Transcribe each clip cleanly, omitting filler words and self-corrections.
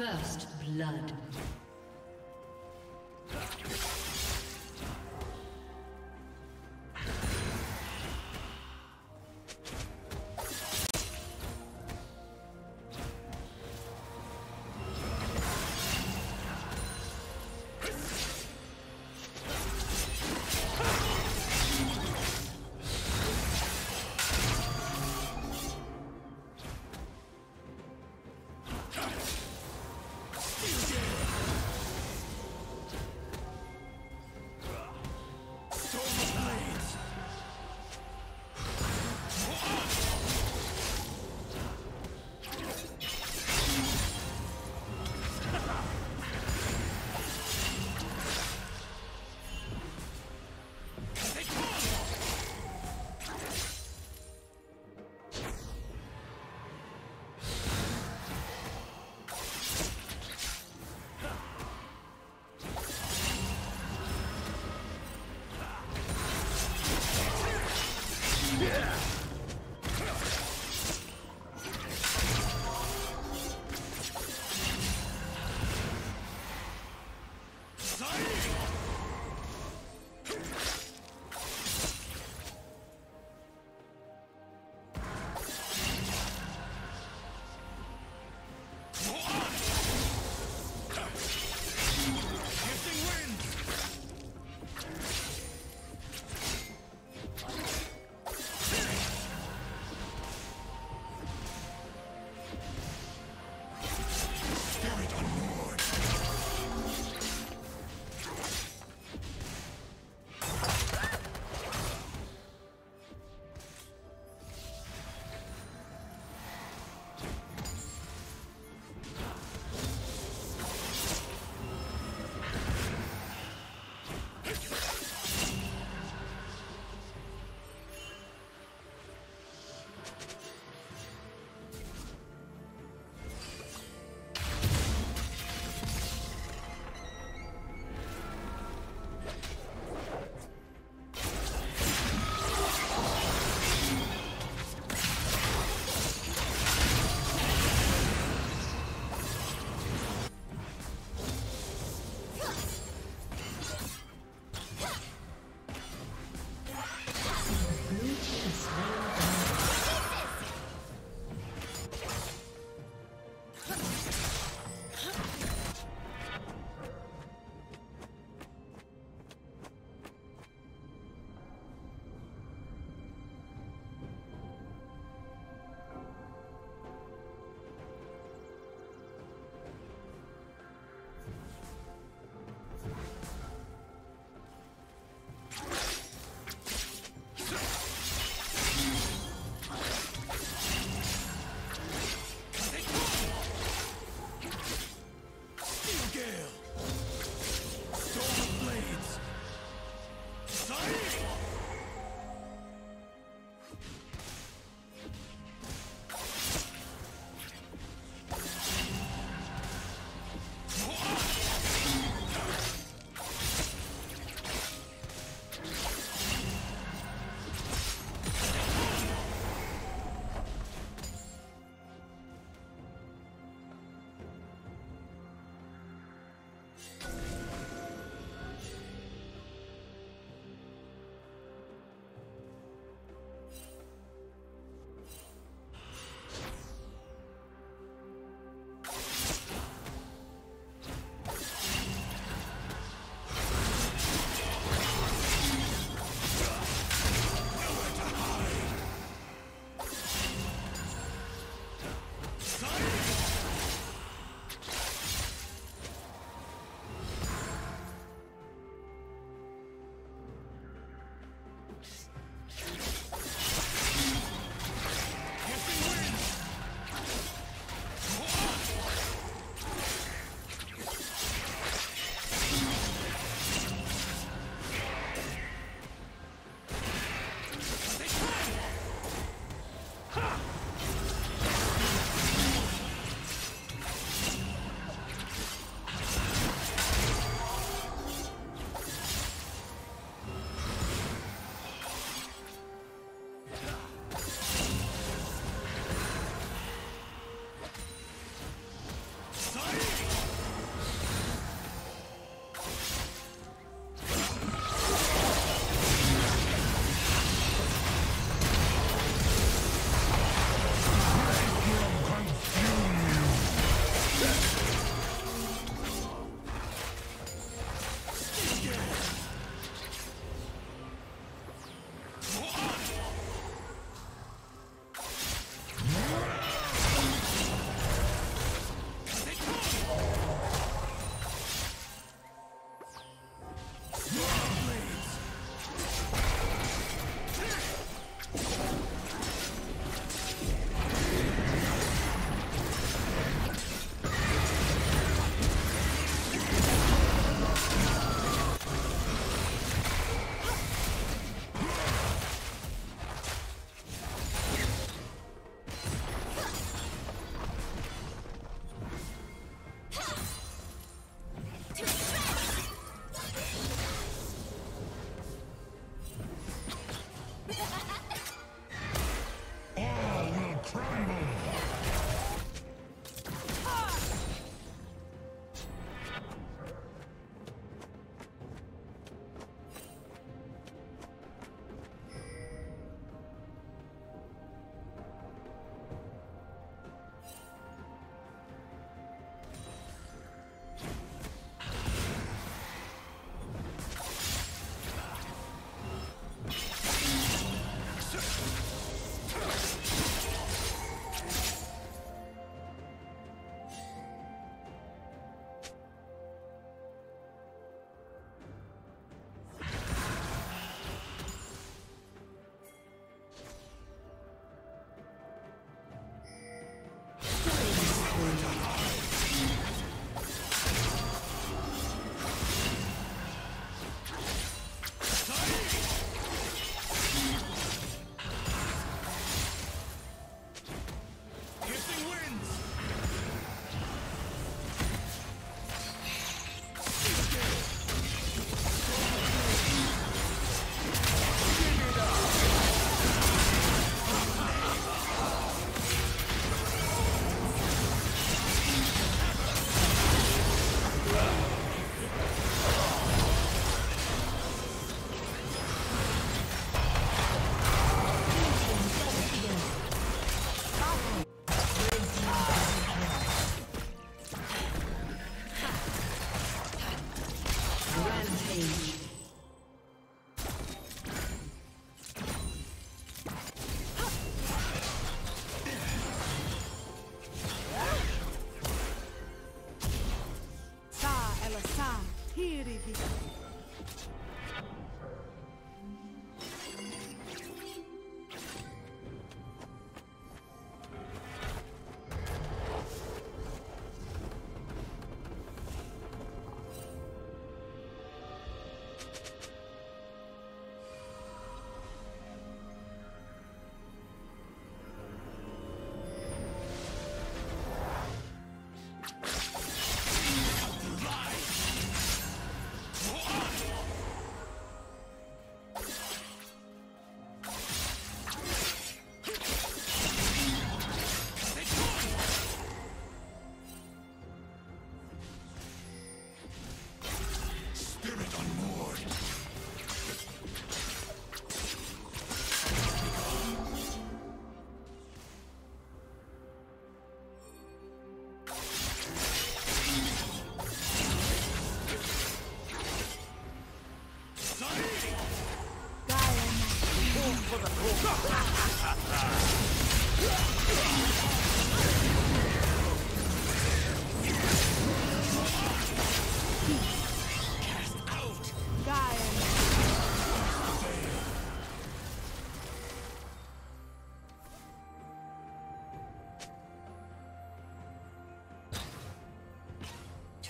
First blood.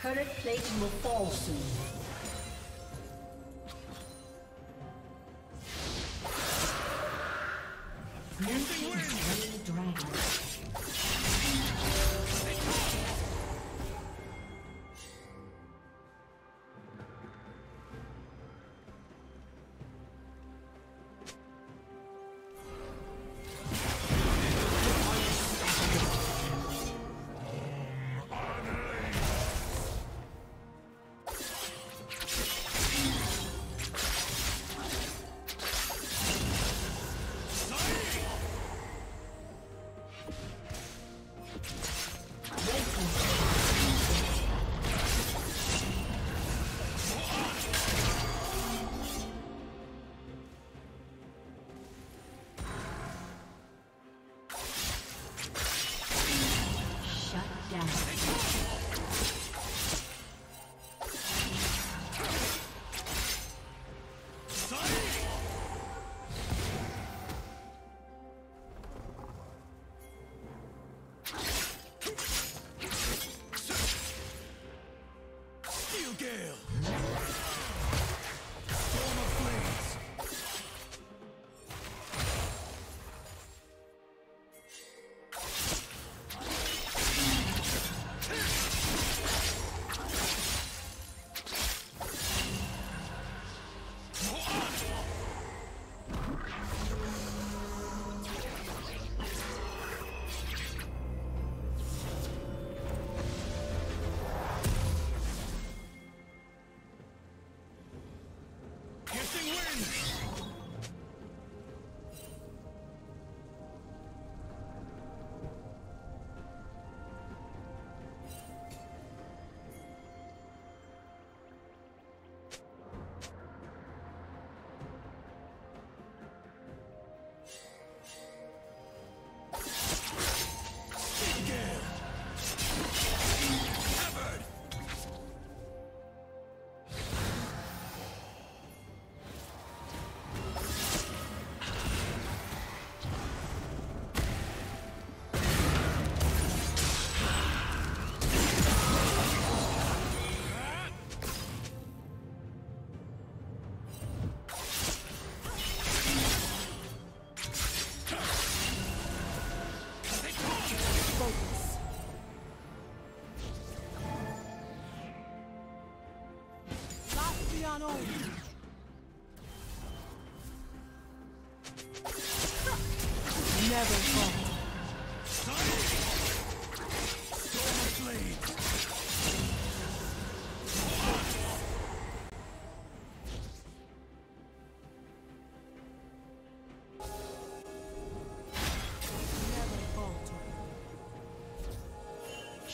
Turret plating will fall soon.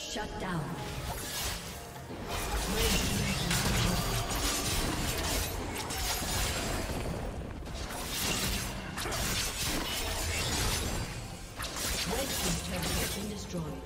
Shut down. Destroyed.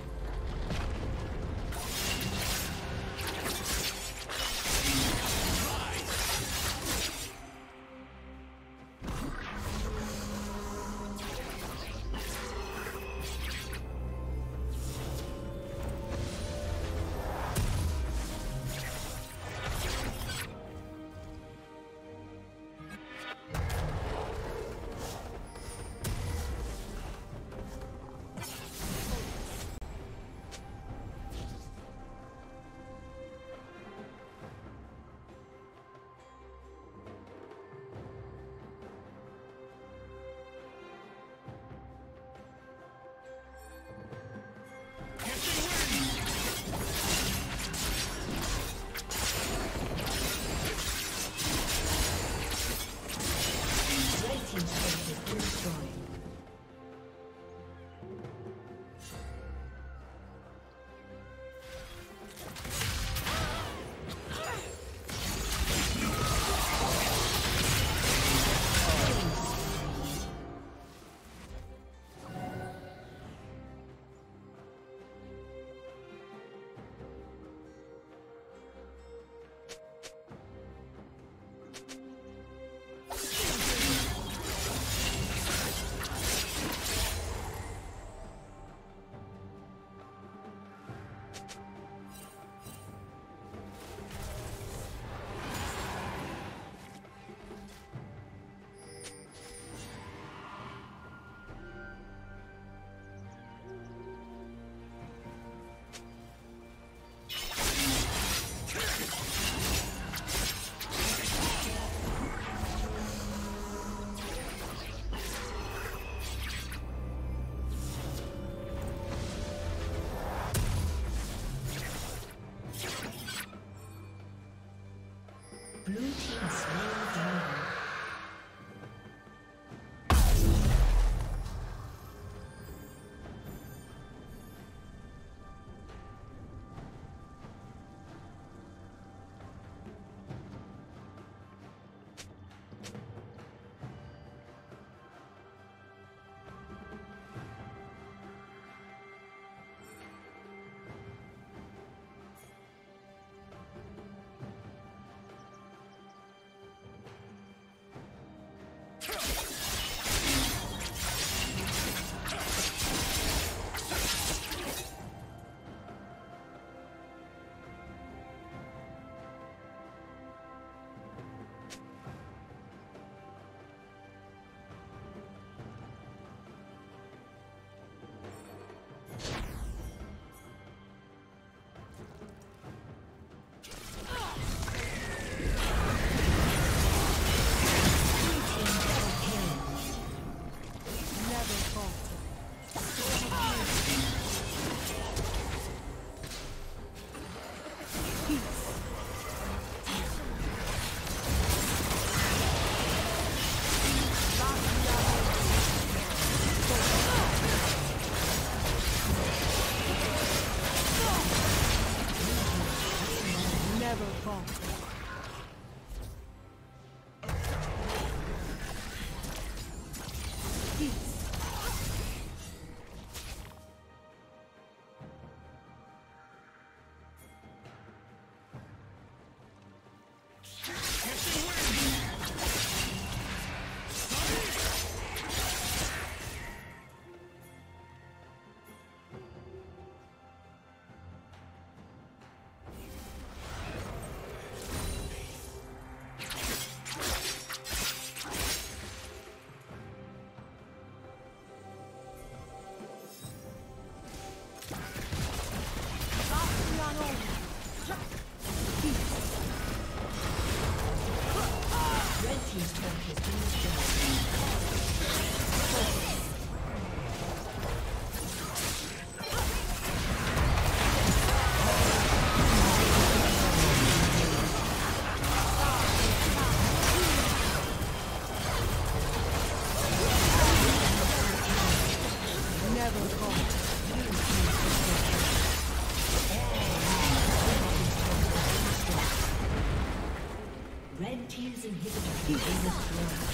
Red team's inhibitor is destroyed.